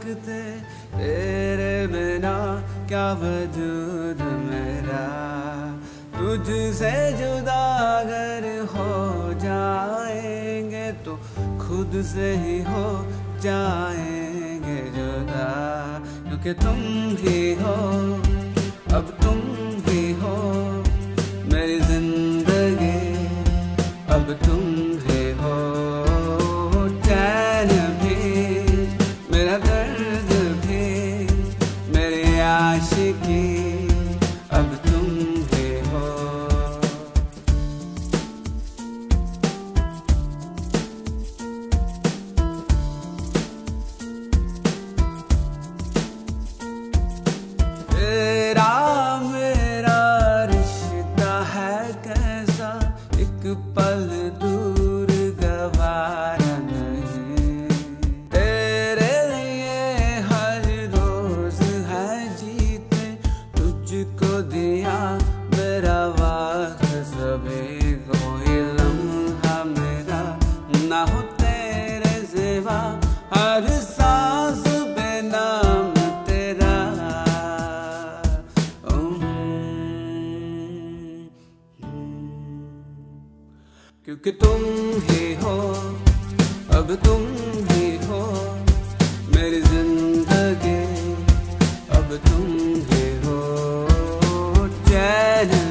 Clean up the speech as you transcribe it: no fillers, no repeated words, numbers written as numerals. सकते, तेरे बिना क्या वजूद मेरा। तुझसे जुदा अगर हो जाएंगे तो खुद से ही हो जाएंगे जुदा। क्योंकि तुम ही हो, अब तुम ही हो मेरी जिंदगी, अब तुम ही हो। चैन भी मेरा दर्द भी मेरी आशिकी, अब तुम ही हो। तेरा मेरा रिश्ता है कैसा, एक पल दूर गवारा नहीं। तेरे लिए हर रोज है जीते, तुझको दिया मेरा वक्त सभी कोई लम्हा मेरा ना हो तेरे सिवा। हर सांस पे नाम तेरा। क्योंकि तुम ही हो, अब तुम ही हो मेरी जिंदगी, अब तुम ही हो। चैन